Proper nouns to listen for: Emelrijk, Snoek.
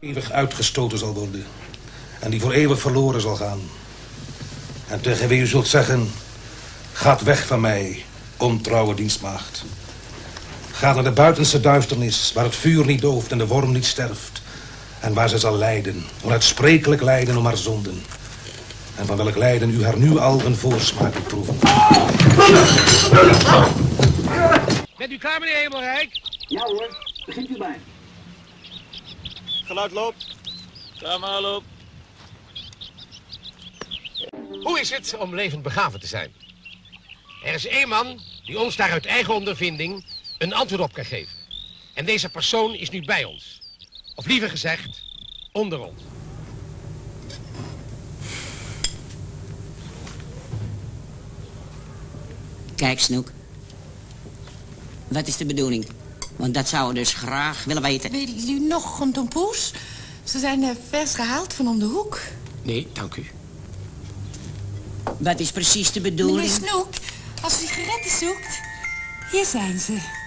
eeuwig uitgestoten zal worden en die voor eeuwig verloren zal gaan. En tegen wie u zult zeggen, gaat weg van mij, ontrouwe dienstmaagd. Ga naar de buitenste duisternis, waar het vuur niet dooft en de worm niet sterft. En waar ze zal lijden, onuitsprekelijk lijden om haar zonden. En van welk lijden u haar nu al een voorsmaak moet proeven. Bent u klaar, meneer Emelrijk? Ja hoor, begint u bij. Geluid loopt. Camera loopt. Hoe is het om levend begaafd te zijn? Er is één man die ons daar uit eigen ondervinding een antwoord op kan geven. En deze persoon is nu bij ons. Of liever gezegd, onder ons. Kijk, Snoek. Wat is de bedoeling? Want dat zouden we dus graag willen weten. Weet jullie nog om Tom Poes? Ze zijn vers gehaald van om de hoek. Nee, dank u. Wat is precies de bedoeling? Meneer Snoek, als u sigaretten zoekt, hier zijn ze.